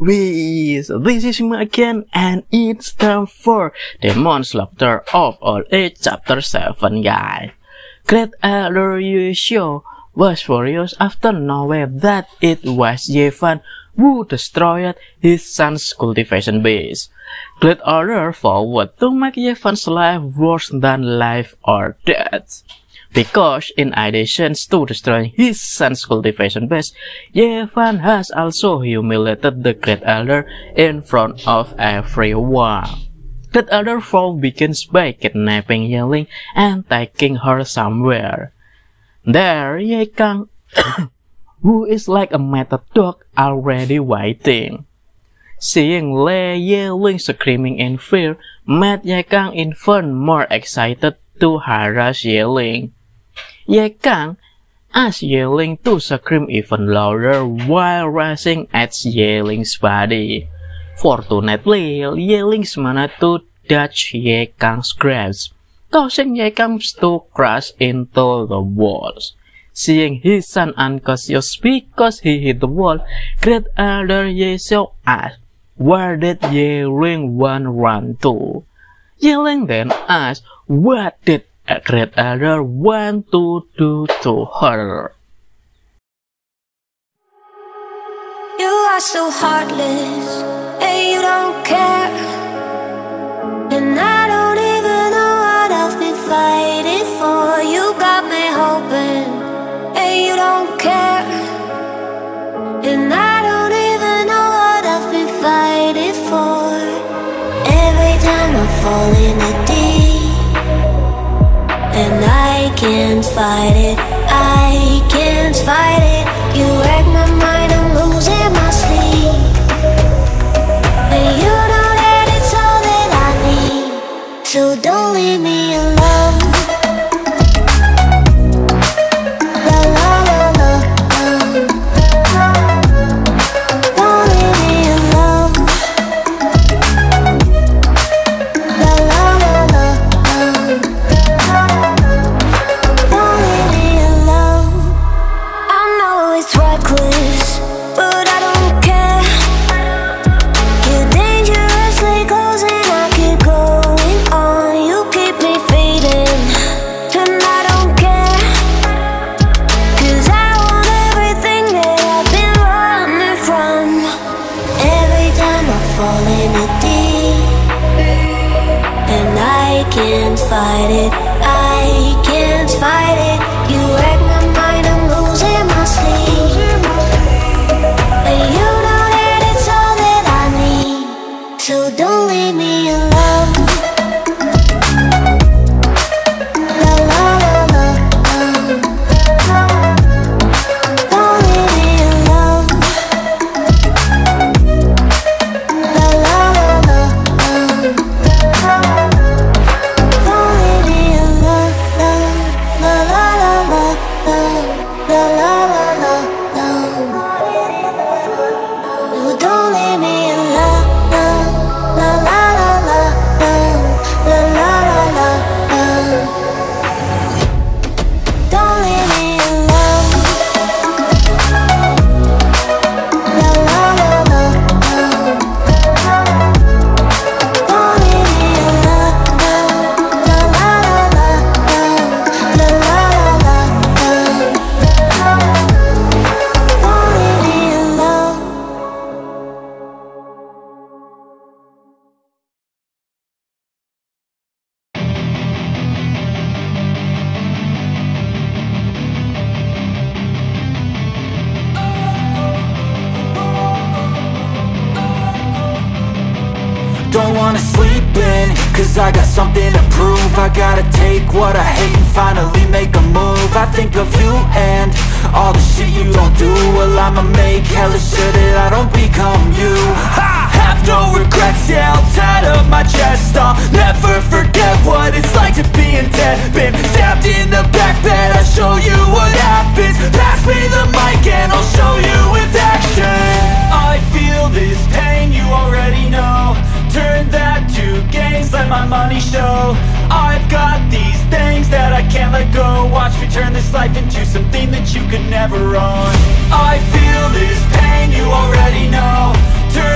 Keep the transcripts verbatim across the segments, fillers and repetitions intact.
Weez, this is me again, and it's time for Demon Slaughter of All Age Chapter seven, guys. Great elder Yu Xiu was furious after knowing that it was Ye Fan who destroyed his son's cultivation base. Great elder vowed to make Ye Fan's life worse than life or death. Because in addition to destroying his son's cultivation base, Ye Fan has also humiliated the Great Elder in front of everyone. Great Elder Foe begins by kidnapping Ye Ling and taking her somewhere. There, Ye Kang, who is like a mad dog, already waiting. Seeing Lei Ye Ling screaming in fear, made Ye Kang even more excited to harass Ye Ling. Ye Kang asked Ye Ling to scream even louder while rushing at Ye Ling's body. Fortunately, Ye Ling's managed to dodge Ye Kang's grasp, causing Ye Kang to crash into the walls. Seeing his son unconscious because he hit the wall, Great Elder Ye Xiao asked, "Where did Ye Ling run to?" Ye Ling then asked, "What did a Great Elder want to do to her?" You are so heartless, and you don't care, and I don't even know what I've been fighting for. You got me hoping, and you don't care, and I don't even know what I've been fighting for. Every time I fall in a deep, and I can't fight it, I can't fight it. You wreck my mind, I'm losing my sleep, and you know that it's all that I need, so don't leave me alone. La la la la la, don't leave me alone. La la la la la, can't fight it, I can't fight it. You wreck my mind, I'm losing my sleep, and you know that it's all that I need, so don't leave me alone. La la la la la, don't leave me alone. La la la la la, cause I got something to prove. I gotta take what I hate and finally make a move. I think of you and all the shit you don't do. Well, I'ma make hella sure that I don't become you. I have no regrets, yeah, I'll tie up my chest. I'll never forget what it's like to be in debt. Been stabbed in the back bed, I'll show you what happens. Pass me the mic and I'll show you with action. I feel this pain, you already know. Turn that to gains, let my money show. I've got these things that I can't let go. Watch me turn this life into something that you could never own. I feel this pain, you already know. Turn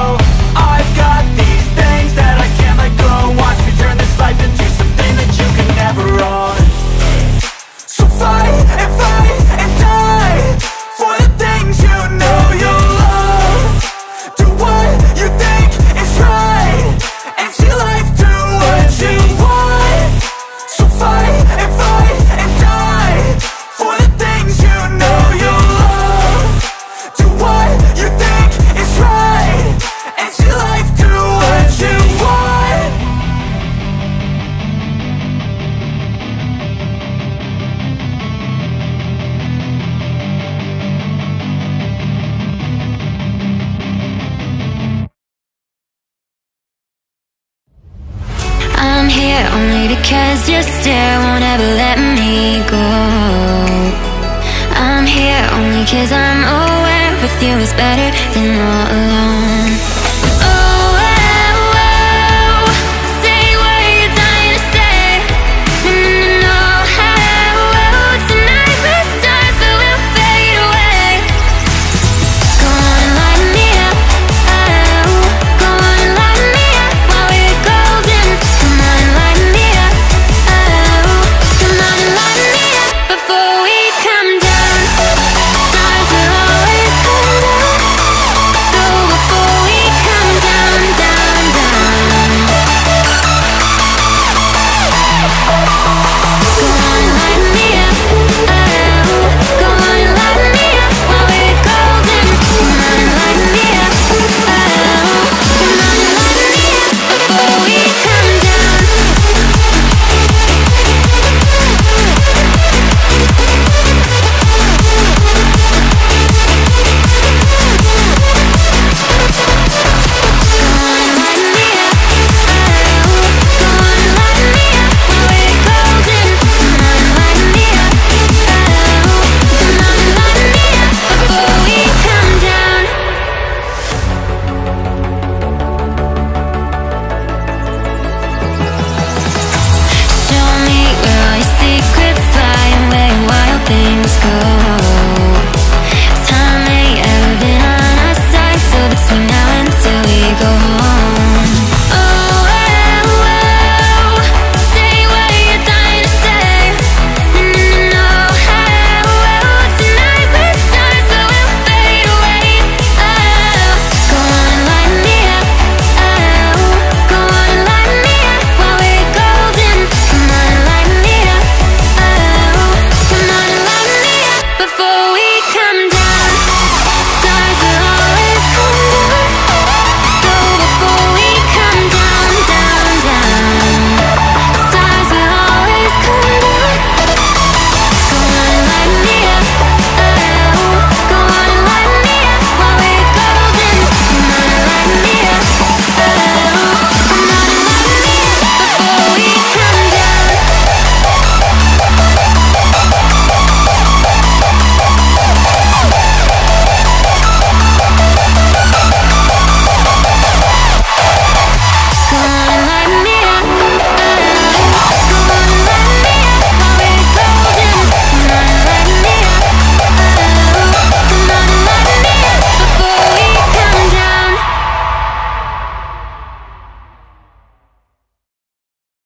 I've got these things that I can't let go. Watch me turn this life into something that you can never own. So fight and fight and die for the things you know you love. Do what you think is right and see life do what you want. So fight and fight and die for the things you know you love. Do what you think is right and see life do what you want. I'm here only because you still won't ever let me go. I'm here only 'cause I'm aware with you is better than all alone.